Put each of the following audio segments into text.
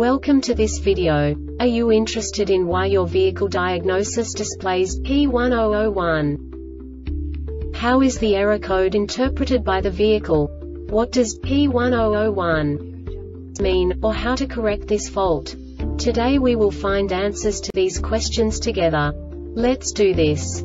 Welcome to this video. Are you interested in why your vehicle diagnosis displays P1001? How is the error code interpreted by the vehicle? What does P1001 mean, or how to correct this fault? Today we will find answers to these questions together. Let's do this.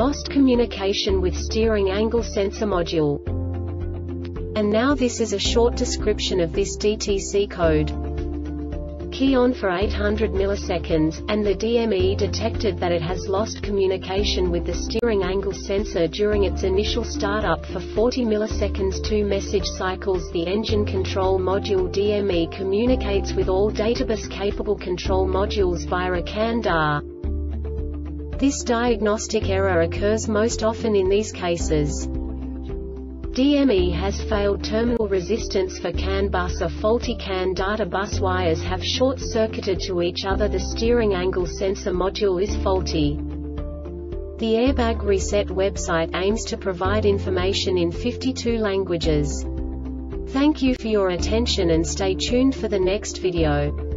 lost communication with steering angle sensor module. And now this is a short description of this DTC code. Key on for 800 milliseconds, and the DME detected that it has lost communication with the steering angle sensor during its initial startup for 40 milliseconds. 2 message cycles. The engine control module DME communicates with all databus capable control modules via a CAN bus. This diagnostic error occurs most often in these cases. DME has failed terminal resistance for CAN bus or faulty CAN data bus wires have short-circuited to each other. The steering angle sensor module is faulty. The Airbag Reset website aims to provide information in 52 languages. Thank you for your attention and stay tuned for the next video.